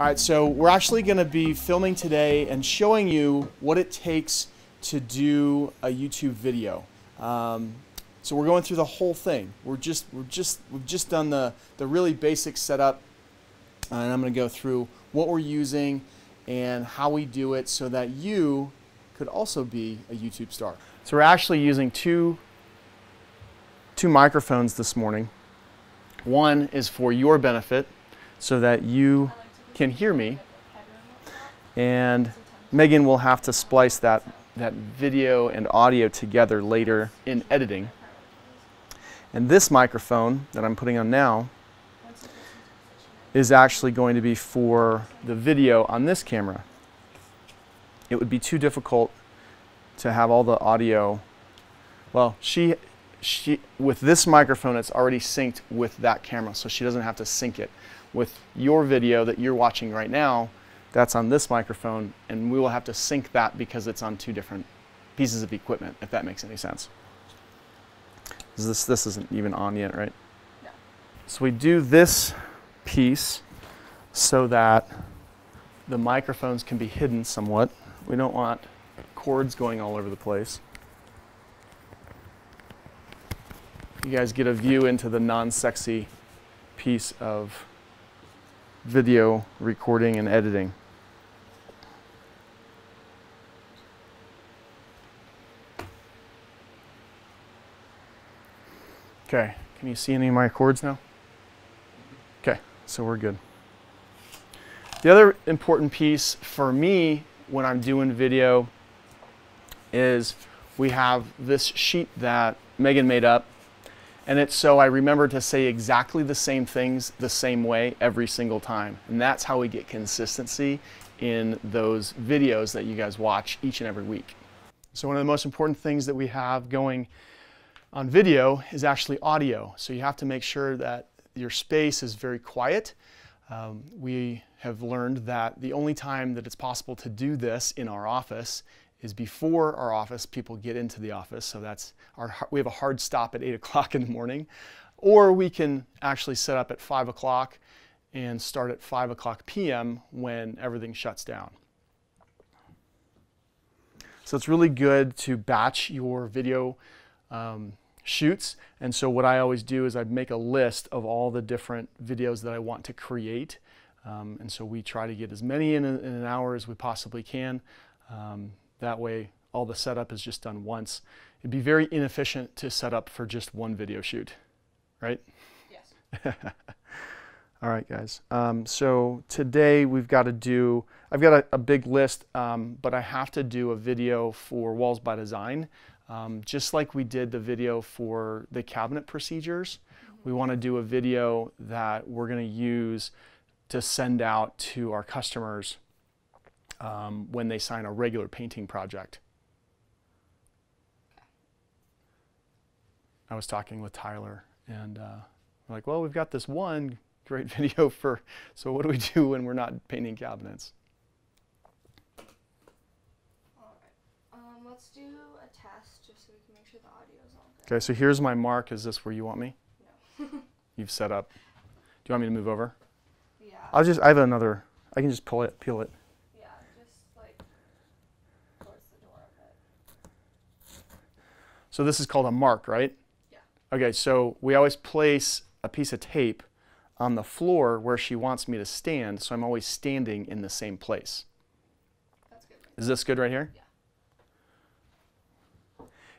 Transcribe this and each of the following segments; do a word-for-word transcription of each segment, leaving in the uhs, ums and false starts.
All right, so we're actually gonna be filming today and showing you what it takes to do a YouTube video. Um, so we're going through the whole thing. We're just, we're just, we've just done the, the really basic setup, and I'm gonna go through what we're using and how we do it so that you could also be a YouTube star. So we're actually using two, two microphones this morning. One is for your benefit so that you can hear me, and Megan will have to splice that, that video and audio together later in editing. And this microphone that I'm putting on now is actually going to be for the video on this camera. It would be too difficult to have all the audio. Well, she, she with this microphone, it's already synced with that camera, so she doesn't have to sync it. With your video that you're watching right now, that's on this microphone, and we will have to sync that because it's on two different pieces of equipment, if that makes any sense. This, this isn't even on yet, right? No. So we do this piece so that the microphones can be hidden somewhat. We don't want cords going all over the place. You guys get a view into the non-sexy piece of video recording and editing. Okay, can you see any of my cords now? Okay, so we're good. The other important piece for me when I'm doing video is we have this sheet that Megan made up, and it's so I remember to say exactly the same things the same way every single time. And that's how we get consistency in those videos that you guys watch each and every week. So one of the most important things that we have going on video is actually audio. So you have to make sure that your space is very quiet. Um, we have learned that the only time that it's possible to do this in our office is before our office people get into the office, so that's our, we have a hard stop at eight o'clock in the morning, or we can actually set up at five o'clock and start at five o'clock p m when everything shuts down. So it's really good to batch your video um, shoots, and so what I always do is I make a list of all the different videos that I want to create, um, and so we try to get as many in, a, in an hour as we possibly can. Um, That way, all the setup is just done once. It'd be very inefficient to set up for just one video shoot, right? Yes. All right, guys. Um, so today we've got to do, I've got a, a big list, um, but I have to do a video for Walls by Design. Um, just like we did the video for the cabinet procedures, mm-hmm. we want to do a video that we're going to use to send out to our customers Um, when they sign a regular painting project. I was talking with Tyler, and uh, we're like, well, we've got this one great video for, so what do we do when we're not painting cabinets? All right. Um, let's do a test just so we can make sure the audio is all good. Okay, so here's my mark. Is this where you want me? No. You've set up. Do you want me to move over? Yeah. I'll just, I have another, I can just pull it, peel it. So this is called a mark, right? Yeah. Okay, so we always place a piece of tape on the floor where she wants me to stand, so I'm always standing in the same place. That's good. Is this good right here? Yeah.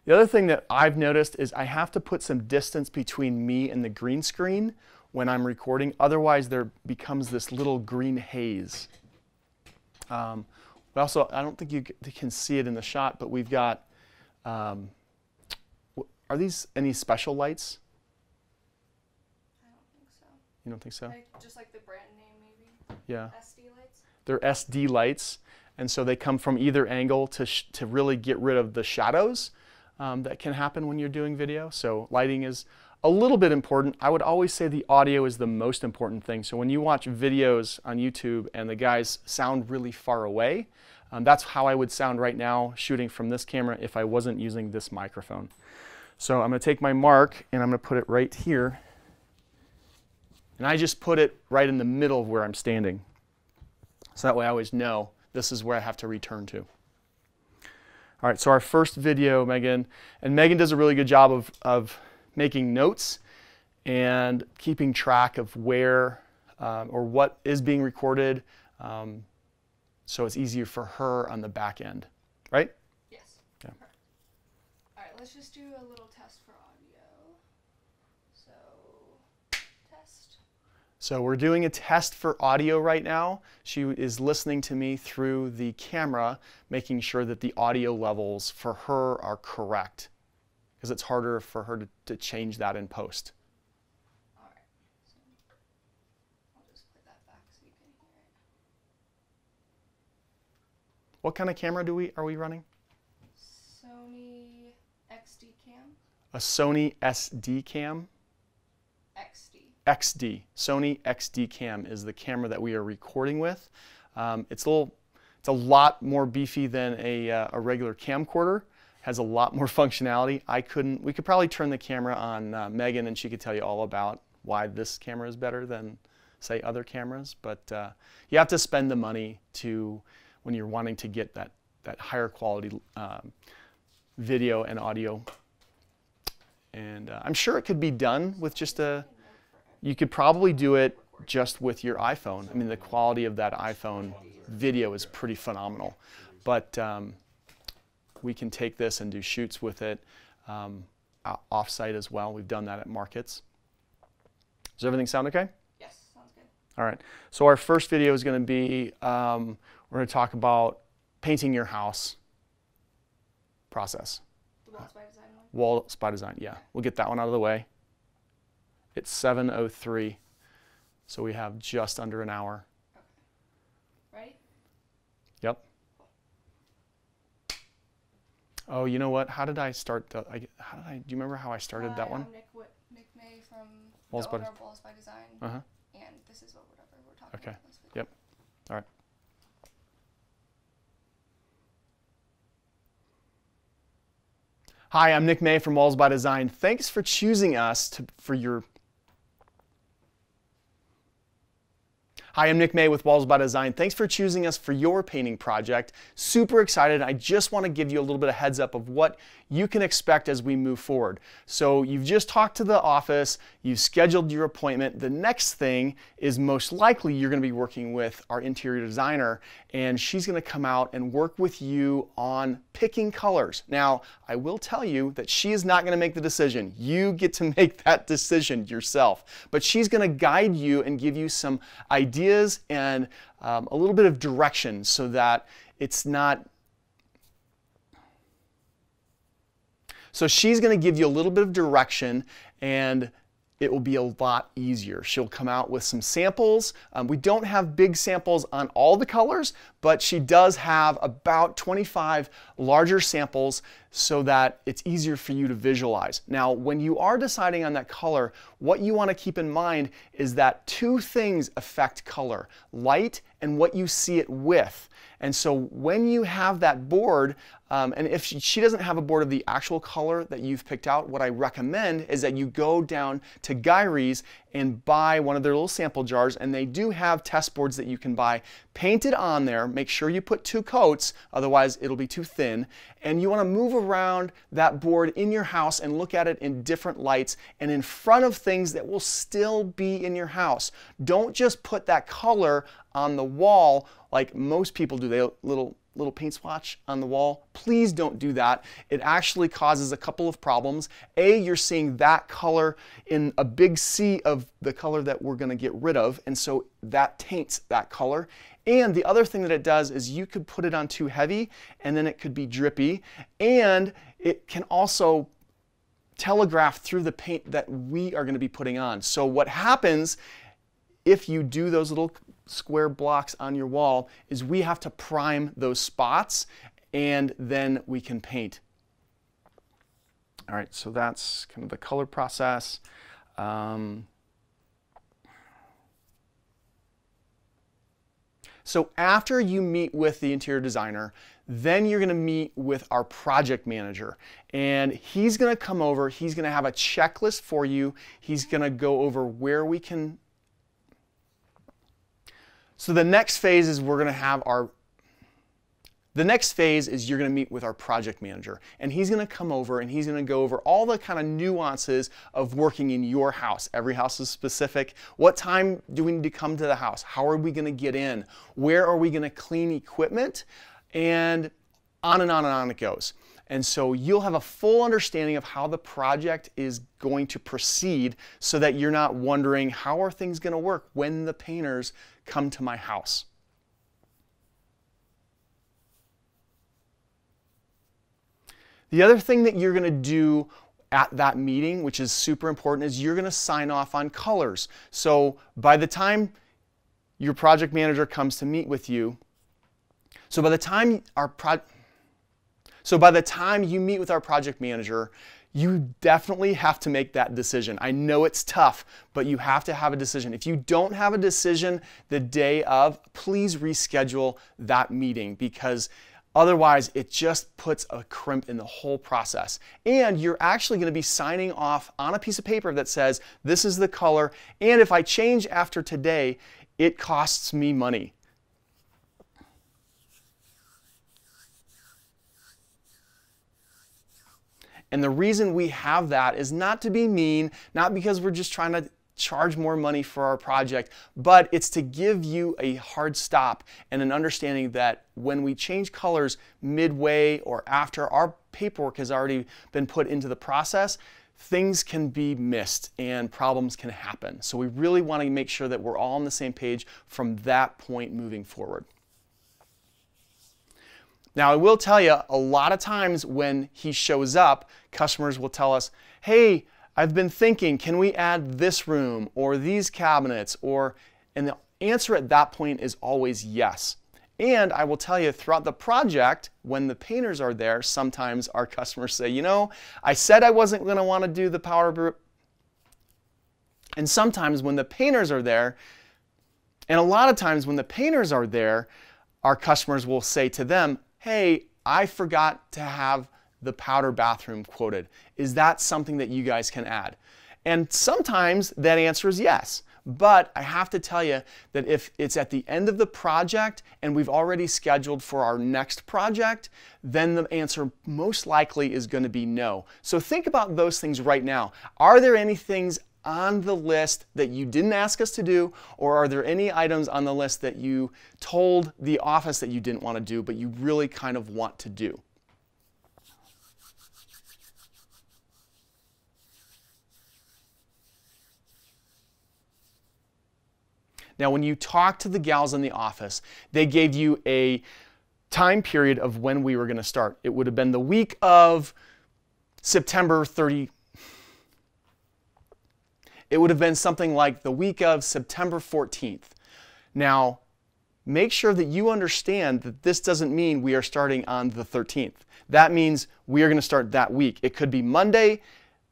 The other thing that I've noticed is I have to put some distance between me and the green screen when I'm recording, otherwise there becomes this little green haze. Um, but also, I don't think you can see it in the shot, but we've got um, are these any special lights? I don't think so. You don't think so? Like, just like the brand name, maybe? Yeah. S D lights? They're S D lights, and so they come from either angle to, sh to really get rid of the shadows um, that can happen when you're doing video. So lighting is a little bit important. I would always say the audio is the most important thing. So when you watch videos on YouTube and the guys sound really far away, um, that's how I would sound right now shooting from this camera if I wasn't using this microphone. So I'm going to take my mark and I'm going to put it right here, and I just put it right in the middle of where I'm standing. So that way I always know this is where I have to return to. All right, so our first video, Megan, and Megan does a really good job of, of making notes and keeping track of where um, or what is being recorded, um, so it's easier for her on the back end, right? Yes. Yeah. Perfect. All right, let's just do a little test for audio. So, test. So we're doing a test for audio right now. She is listening to me through the camera, making sure that the audio levels for her are correct, because it's harder for her to, to change that in post. All right, so I'll just put that back so you can hear it. What kind of camera do we are we running? Sony X D cam. A Sony S D cam? X D. X D. Sony X D cam is the camera that we are recording with. Um, it's a little, it's a lot more beefy than a, uh, a regular camcorder. Has a lot more functionality. I couldn't, we could probably turn the camera on uh, Megan and she could tell you all about why this camera is better than, say, other cameras. But uh, you have to spend the money to, when you're wanting to get that, that higher quality um, video and audio. And uh, I'm sure it could be done with just a, you could probably do it just with your iPhone. I mean, the quality of that iPhone video is pretty phenomenal. But um, we can take this and do shoots with it um, off-site as well. We've done that at markets. Does everything sound okay? Yes, sounds good. All right, so our first video is going to be, um, we're going to talk about painting your house process. The Walls by Design one? Walls by Design, yeah. We'll get that one out of the way. It's seven oh three, so we have just under an hour. Okay. Ready? Yep. Oh, you know what? How did I start? The, I, how did I? Do you remember how I started uh, that one? I'm Nick, Nick May from Walls by, Walls by Design. Uh-huh. And this is what whatever we're talking okay. about. Okay. Yep. All right. Hi, I'm Nick May from Walls by Design. Thanks for choosing us to, for your. Hi, I'm Nick May with Walls by Design. Thanks for choosing us for your painting project. Super excited. I just want to give you a little bit of heads up of what you can expect as we move forward. So you've just talked to the office, you've scheduled your appointment. The next thing is most likely you're going to be working with our interior designer, and she's going to come out and work with you on picking colors. Now, I will tell you that she is not going to make the decision. You get to make that decision yourself, but she's going to guide you and give you some ideas Ideas and um, a little bit of direction so that it's not. So she's going to give you a little bit of direction and it will be a lot easier. She'll come out with some samples. Um, we don't have big samples on all the colors, but she does have about twenty-five larger samples so that it's easier for you to visualize. Now, when you are deciding on that color, what you want to keep in mind is that two things affect color, light and what you see it with. And so when you have that board, um, and if she, she doesn't have a board of the actual color that you've picked out, what I recommend is that you go down to Gyrie's and buy one of their little sample jars, and they do have test boards that you can buy painted on there. Make sure you put two coats, otherwise it'll be too thin, and you want to move around that board in your house and look at it in different lights and in front of things that will still be in your house. Don't just put that color on the wall like most people do. They little little paint swatch on the wall. Please don't do that. It actually causes a couple of problems. A, you're seeing that color in a big sea of the color that we're going to get rid of, and so that taints that color. And the other thing that it does is you could put it on too heavy and then it could be drippy, and it can also telegraph through the paint that we are going to be putting on. So what happens if you do those little square blocks on your wall is we have to prime those spots and then we can paint. All right, so that's kind of the color process. Um, so after you meet with the interior designer, then you're going to meet with our project manager, and he's going to come over, he's going to have a checklist for you, he's going to go over where we can. So the next phase is we're going to have our The next phase is you're going to meet with our project manager, and he's going to come over and he's going to go over all the kind of nuances of working in your house. Every house is specific. What time do we need to come to the house? How are we going to get in? Where are we going to clean equipment? And on and on and on it goes. And so you'll have a full understanding of how the project is going to proceed so that you're not wondering, how are things going to work when the painters come to my house? The other thing that you're going to do at that meeting, which is super important, is you're going to sign off on colors. So by the time your project manager comes to meet with you, so by the time our pro so by the time you meet with our project manager, you definitely have to make that decision. I know it's tough, but you have to have a decision. If you don't have a decision the day of, please reschedule that meeting, because otherwise, it just puts a crimp in the whole process. And you're actually going to be signing off on a piece of paper that says, this is the color, and if I change after today, it costs me money. And the reason we have that is not to be mean, not because we're just trying to charge more money for our project, but it's to give you a hard stop and an understanding that when we change colors midway or after our paperwork has already been put into the process, things can be missed and problems can happen. So we really want to make sure that we're all on the same page from that point moving forward. Now, I will tell you, a lot of times when he shows up, customers will tell us, hey, I've been thinking, can we add this room or these cabinets? Or, and the answer at that point is always yes. And I will tell you, throughout the project, when the painters are there, sometimes our customers say, you know, I said I wasn't going to want to do the power group. And sometimes when the painters are there, and a lot of times when the painters are there, our customers will say to them, hey, I forgot to have the powder bathroom quoted. Is that something that you guys can add? And sometimes that answer is yes. But I have to tell you that if it's at the end of the project and we've already scheduled for our next project, then the answer most likely is going to be no. So think about those things right now. Are there any things on the list that you didn't ask us to do, or are there any items on the list that you told the office that you didn't want to do but you really kind of want to do? Now, when you talked to the gals in the office, they gave you a time period of when we were going to start. It would have been the week of September thirtieth. It would have been something like the week of September fourteenth. Now, make sure that you understand that this doesn't mean we are starting on the thirteenth. That means we are going to start that week. It could be Monday.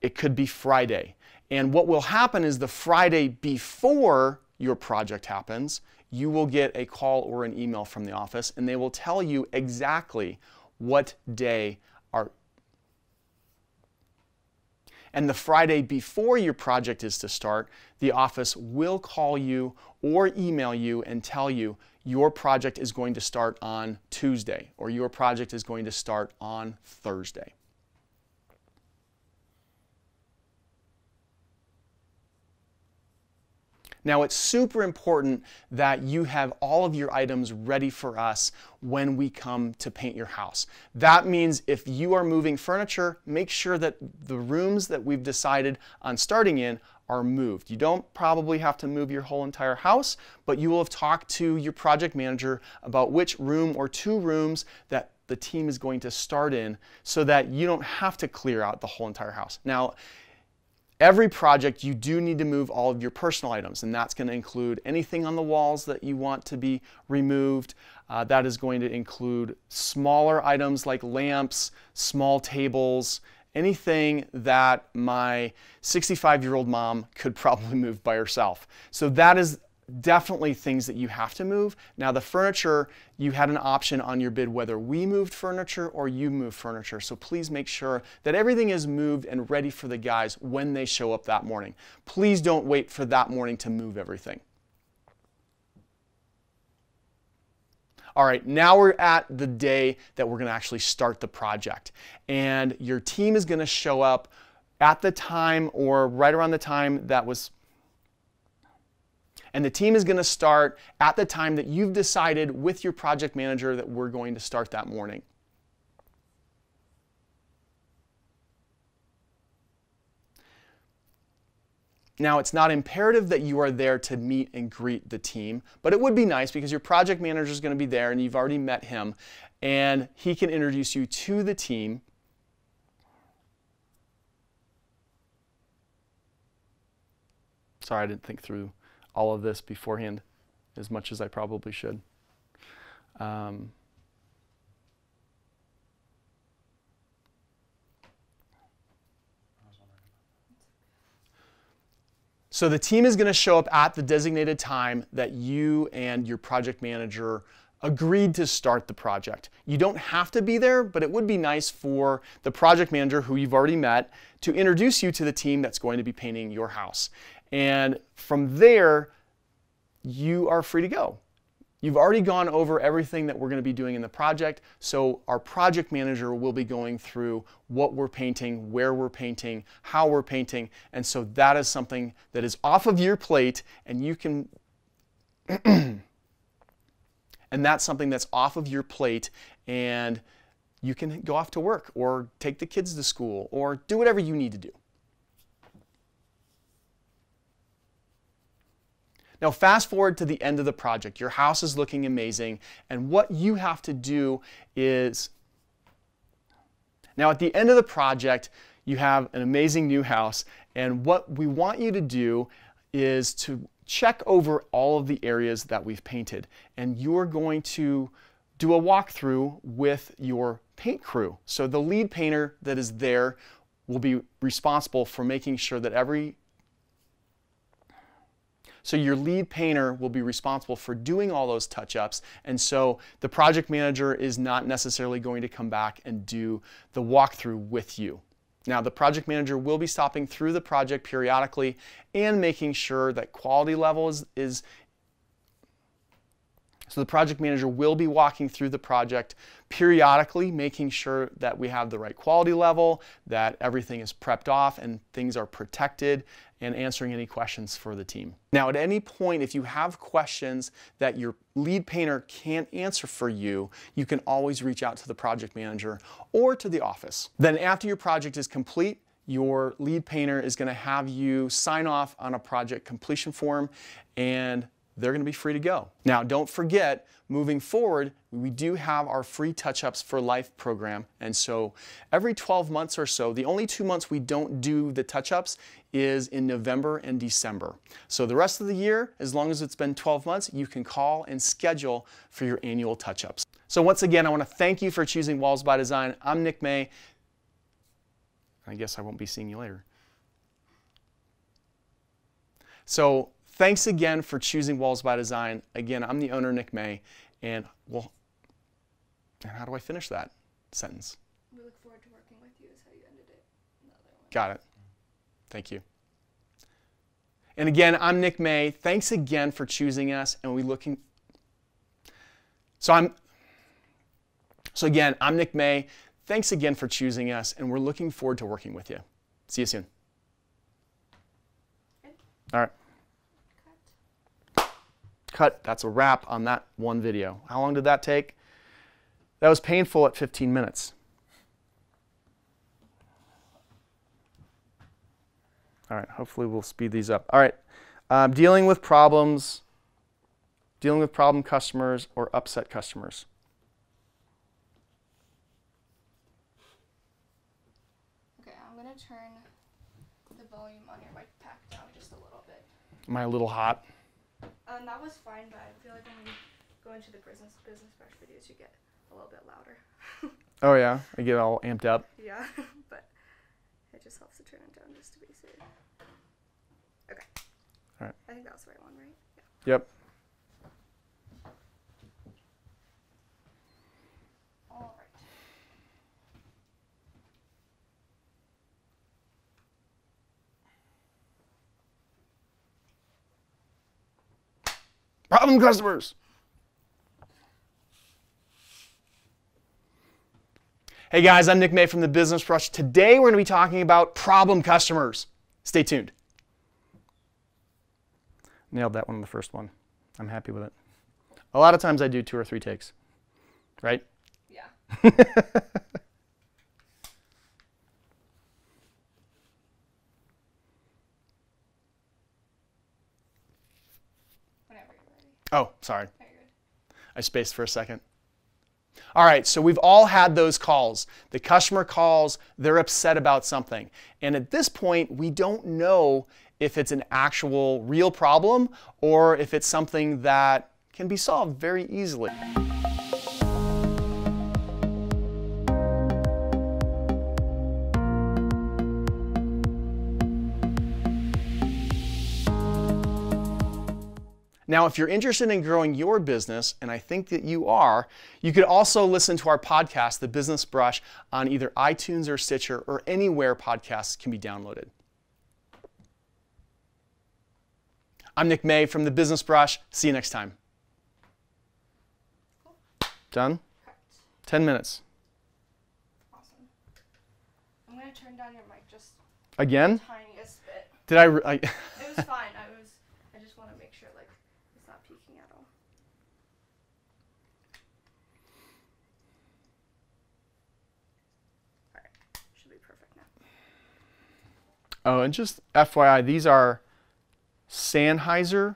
It could be Friday. And what will happen is the Friday before your project happens, you will get a call or an email from the office, and they will tell you exactly what day are. And the Friday before your project is to start, the office will call you or email you and tell you your project is going to start on Tuesday, or your project is going to start on Thursday. Now, it's super important that you have all of your items ready for us when we come to paint your house. That means if you are moving furniture, make sure that the rooms that we've decided on starting in are moved. You don't probably have to move your whole entire house, but you will have talked to your project manager about which room or two rooms that the team is going to start in so that you don't have to clear out the whole entire house. Now, every project, you do need to move all of your personal items, and that's going to include anything on the walls that you want to be removed. Uh, that is going to include smaller items like lamps, small tables, anything that my sixty-five-year-old mom could probably move by herself. So that is definitely things that you have to move. Now, the furniture, you had an option on your bid whether we moved furniture or you moved furniture. So please make sure that everything is moved and ready for the guys when they show up that morning. Please don't wait for that morning to move everything. All right, now we're at the day that we're gonna actually start the project. And your team is gonna show up at the time or right around the time that was, and the team is gonna start at the time that you've decided with your project manager that we're going to start that morning. Now, it's not imperative that you are there to meet and greet the team, but it would be nice because your project manager is going to be there and you've already met him, and he can introduce you to the team. Sorry, I didn't think through all of this beforehand as much as I probably should. Um, So the team is going to show up at the designated time that you and your project manager agreed to start the project. You don't have to be there, but it would be nice for the project manager, who you've already met, to introduce you to the team that's going to be painting your house. And from there, you are free to go. You've already gone over everything that we're going to be doing in the project, so our project manager will be going through what we're painting, where we're painting, how we're painting, and so that is something that is off of your plate, and you can and that's something that's off of your plate, and you can go off to work or take the kids to school or do whatever you need to do. Now, fast forward to the end of the project. Your house is looking amazing, and what you have to do is, now at the end of the project, you have an amazing new house, and what we want you to do is to check over all of the areas that we've painted, and you're going to do a walkthrough with your paint crew. So the lead painter that is there will be responsible for making sure that every So your lead painter will be responsible for doing all those touch-ups, and so the project manager is not necessarily going to come back and do the walkthrough with you. Now, the project manager will be stopping through the project periodically and making sure that quality level is, is so the project manager will be walking through the project periodically, making sure that we have the right quality level, that everything is prepped off and things are protected, and answering any questions for the team. Now, at any point, if you have questions that your lead painter can't answer for you, you can always reach out to the project manager or to the office. Then after your project is complete, your lead painter is gonna have you sign off on a project completion form, and they're gonna be free to go. Now, don't forget, moving forward, we do have our free Touch-Ups for Life program. And so every twelve months or so, the only two months we don't do the touch-ups is in November and December. So the rest of the year, as long as it's been twelve months, you can call and schedule for your annual touch-ups. So once again, I wanna thank you for choosing Walls by Design. I'm Nick May. I guess I won't be seeing you later. So, thanks again for choosing Walls by Design. Again, I'm the owner, Nick May, and well, and how do I finish that sentence? We look forward to working with you is how you ended it. Got it. Thank you. And again, I'm Nick May. Thanks again for choosing us, and we looking. So I'm. So again, I'm Nick May. Thanks again for choosing us, and we're looking forward to working with you. See you soon. Okay. All right. Cut. That's a wrap on that one video. How long did that take? That was painful at fifteen minutes. All right, hopefully we'll speed these up. All right, um, dealing with problems, dealing with problem customers or upset customers. Okay, I'm going to turn the volume on your mic pack down just a little bit. Am I a little hot? Um, that was fine, but I feel like when we go into the business business brush videos, you get a little bit louder. Oh yeah, I get all amped up. Yeah, but it just helps to turn it down just to be safe. Okay. All right. I think that was the right one, right? Yeah. Yep. All right. Problem customers. Hey guys, I'm Nick May from The Business Brush. Today we're going to be talking about problem customers. Stay tuned. Nailed that one in the first one. I'm happy with it. A lot of times I do two or three takes, right? Yeah. Oh, sorry. I spaced for a second. All right, so we've all had those calls. The customer calls, they're upset about something. And at this point, we don't know if it's an actual real problem or if it's something that can be solved very easily. Now, if you're interested in growing your business, and I think that you are, you could also listen to our podcast, The Business Brush, on either iTunes or Stitcher or anywhere podcasts can be downloaded. I'm Nick May from The Business Brush. See you next time. Done? ten minutes. Awesome. I'm going to turn down your mic just again? The tiniest bit. Did I? Re I it was fine. I was. I just want to make sure, like, it's not peeking at all. All right, should be perfect now. Oh, and just F Y I, these are Sennheiser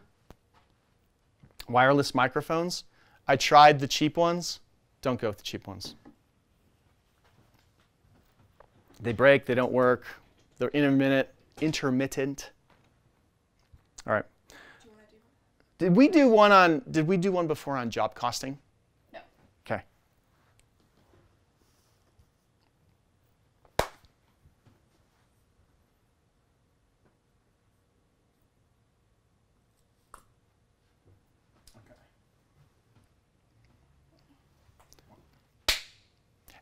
wireless microphones. I tried the cheap ones. Don't go with the cheap ones. They break. They don't work. They're intermittent. Intermittent. All right. Did we do one on, did we do one before on job costing? No. Okay. Okay.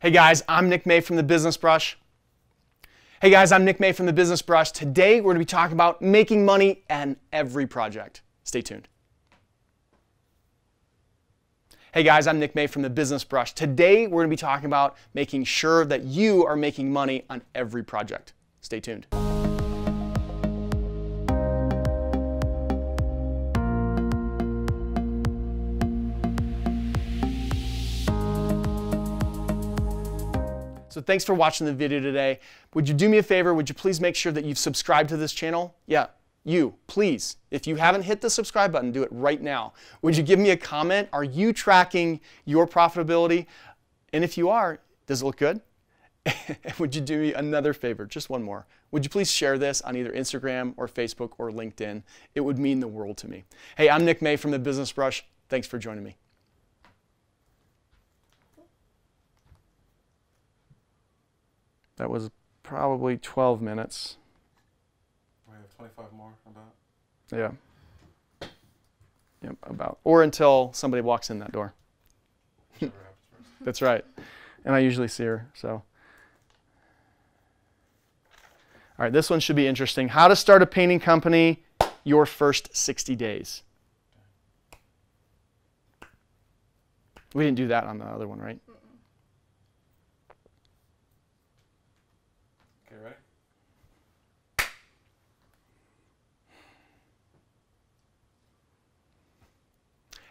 Hey guys, I'm Nick May from The Business Brush. Hey guys, I'm Nick May from The Business Brush. Today we're going to be talking about making money and every project. Stay tuned. Hey guys, I'm Nick May from The Business Brush. Today we're going to be talking about making sure that you are making money on every project. Stay tuned. So thanks for watching the video today. Would you do me a favor? Would you please make sure that you've subscribed to this channel? Yeah. You, please, if you haven't hit the subscribe button, do it right now. Would you give me a comment? Are you tracking your profitability? And if you are, does it look good? Would you do me another favor? Just one more. Would you please share this on either Instagram or Facebook or LinkedIn? It would mean the world to me. Hey, I'm Nick May from The Business Brush. Thanks for joining me. That was probably twelve minutes. twenty-five more, about. Yeah. Yep, about. Or until somebody walks in that door. That's right. And I usually see her, so. All right, this one should be interesting. How to start a painting company your first sixty days. We didn't do that on the other one, right?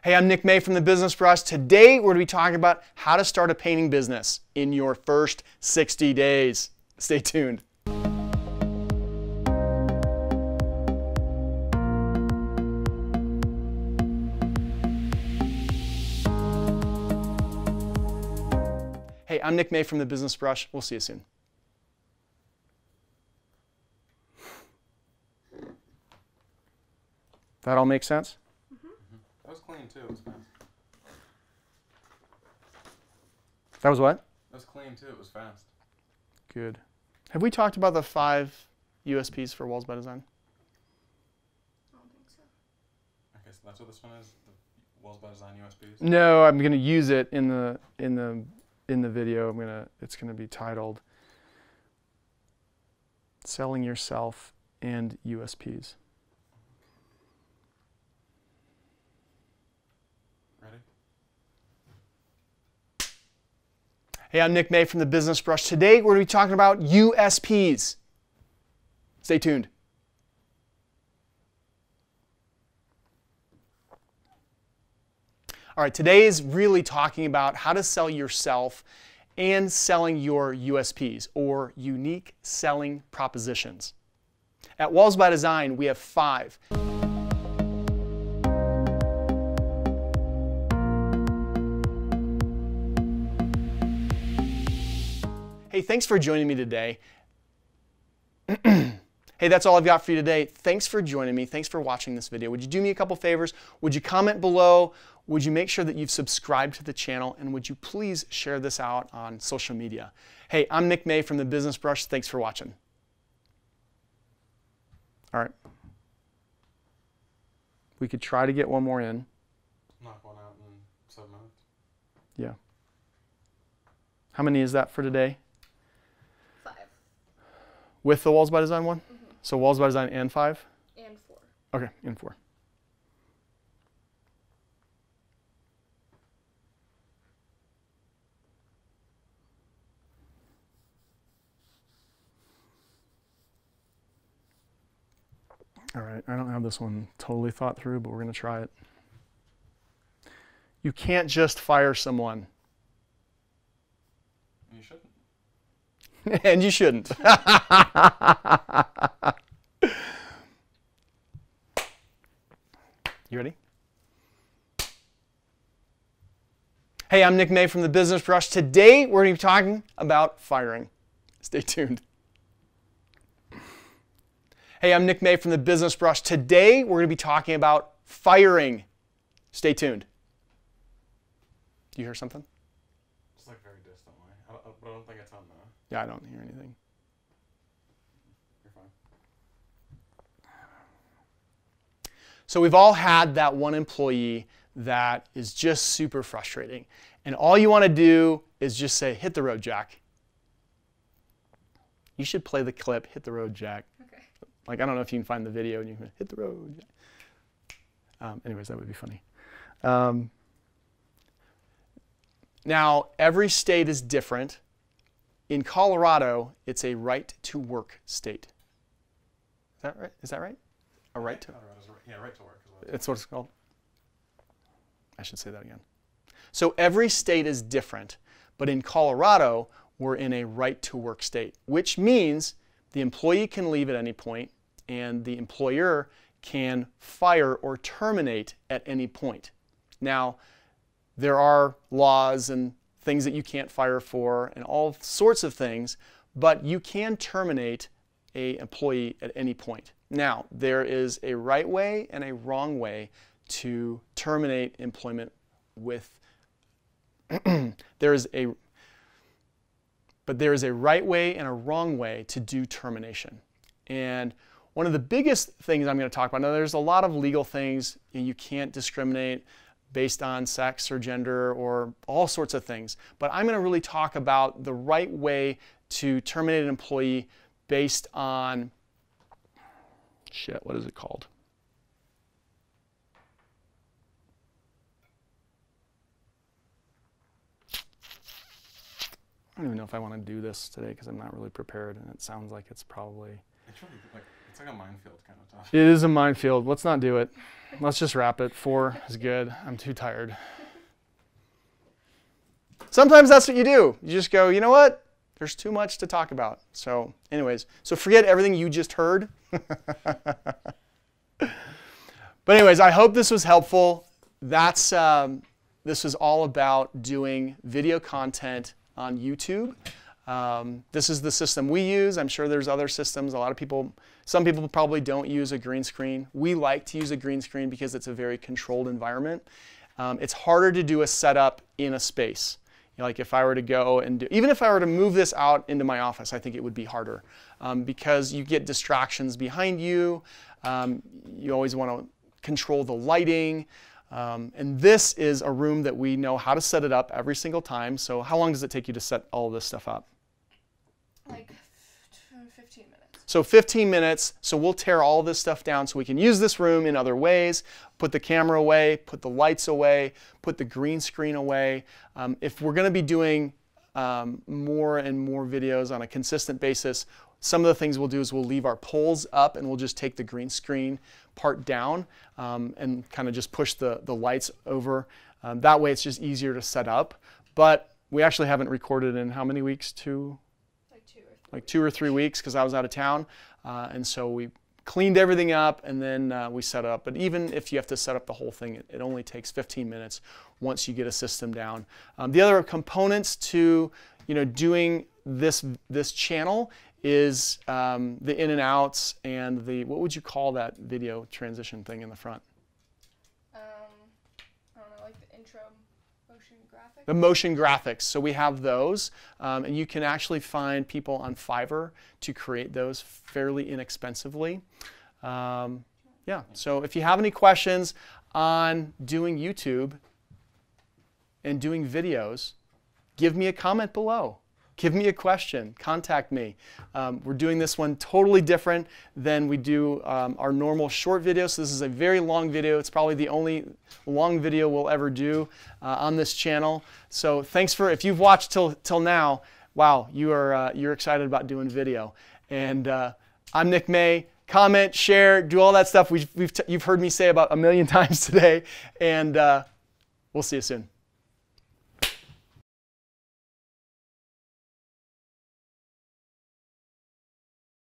Hey, I'm Nick May from The Business Brush. Today, we're going to be talking about how to start a painting business in your first sixty days. Stay tuned. Hey, I'm Nick May from The Business Brush. We'll see you soon. That all makes sense? That was clean, too. It was fast. That was what? That was clean, too. It was fast. Good. Have we talked about the five U S Ps for Walls by Design? I don't think so. Okay, so that's what this one is? The Walls by Design U S Ps? No, I'm going to use it in the, in the, in the video. I'm gonna, it's going to be titled Selling Yourself and U S Ps. Hey, I'm Nick May from The Business Brush. Today we're going to be talking about U S Ps. Stay tuned. All right, today is really talking about how to sell yourself and selling your U S Ps, or unique selling propositions. At Walls by Design, we have five. Hey, thanks for joining me today. Hey, that's all I've got for you today. Thanks for joining me. Thanks for watching this video. Would you do me a couple favors? Would you comment below? Would you make sure that you've subscribed to the channel? And would you please share this out on social media? Hey, I'm Nick May from The Business Brush. Thanks for watching. All right. We could try to get one more in. Knock one out in seven minutes. Yeah. How many is that for today? Five. With the Walls by Design one? Mm-hmm. So Walls by Design and five? And four. Okay, and four. All right, I don't have this one totally thought through, but we're going to try it. You can't just fire someone. You shouldn't. And you shouldn't. You ready? Hey, I'm Nick May from The Business Brush. Today, we're going to be talking about firing. Stay tuned. Hey, I'm Nick May from The Business Brush. Today, we're going to be talking about firing. Stay tuned. Do you hear something? It's like very distantly. I don't, I don't think it's on though. Yeah, I don't hear anything. You're fine. So we've all had that one employee that is just super frustrating. And all you want to do is just say, hit the road, Jack. You should play the clip, hit the road, Jack. Okay. Like, I don't know if you can find the video and you can hit the road. Um, anyways, that would be funny. Um, now, every state is different. In Colorado, it's a right to work state. Is that right? Is that right? A right to work. Yeah, right to work. That's what it's called. I should say that again. So every state is different, but in Colorado, we're in a right to work state, which means the employee can leave at any point, and the employer can fire or terminate at any point. Now, there are laws and things that you can't fire for and all sorts of things, but you can terminate an employee at any point. Now, there is a right way and a wrong way to terminate employment with, there is a But there is a right way and a wrong way to do termination. And one of the biggest things I'm going to talk about, now there's a lot of legal things, and you can't discriminate based on sex or gender or all sorts of things, but I'm going to really talk about the right way to terminate an employee based on, shit, what is it called? I don't even know if I want to do this today because I'm not really prepared, and it sounds like it's probably... It's, really, like, it's like a minefield kind of topic. It is a minefield. Let's not do it. Let's just wrap it. Four is good. I'm too tired. Sometimes that's what you do. You just go, you know what? There's too much to talk about. So anyways, so forget everything you just heard. But anyways, I hope this was helpful. That's, um, this is all about doing video content on YouTube. Um, this is the system we use. I'm sure there's other systems. A lot of people, some people probably don't use a green screen. We like to use a green screen because it's a very controlled environment. Um, it's harder to do a setup in a space. You know, like if I were to go and do, even if I were to move this out into my office, I think it would be harder um, because you get distractions behind you. Um, you always want to control the lighting. Um, and this is a room that we know how to set it up every single time. So how long does it take you to set all this stuff up? Like fifteen minutes. So fifteen minutes. So we'll tear all this stuff down so we can use this room in other ways. Put the camera away, put the lights away, put the green screen away. Um, if we're going to be doing um, more and more videos on a consistent basis. Some of the things we'll do is we'll leave our polls up and we'll just take the green screen part down um, and kind of just push the, the lights over. Um, that way it's just easier to set up. But we actually haven't recorded in how many weeks? Two? Like two or three. Like two or three weeks because I was out of town. Uh, and so we cleaned everything up and then uh, we set it up. But even if you have to set up the whole thing, it, it only takes fifteen minutes once you get a system down. Um, the other components to you know, doing this, this channel is um, the in and outs and the, what would you call that video transition thing in the front? Um, I don't know, like the intro motion graphics? The motion graphics. So we have those. Um, and you can actually find people on Fiverr to create those fairly inexpensively. Um, yeah, so if you have any questions on doing YouTube and doing videos, give me a comment below. Give me a question, contact me. Um, we're doing this one totally different than we do um, our normal short video. So this is a very long video. It's probably the only long video we'll ever do uh, on this channel. So thanks for, if you've watched till, till now, wow, you are, uh, you're excited about doing video. And uh, I'm Nick May. Comment, share, do all that stuff we've, we've t you've heard me say about a million times today. And uh, we'll see you soon.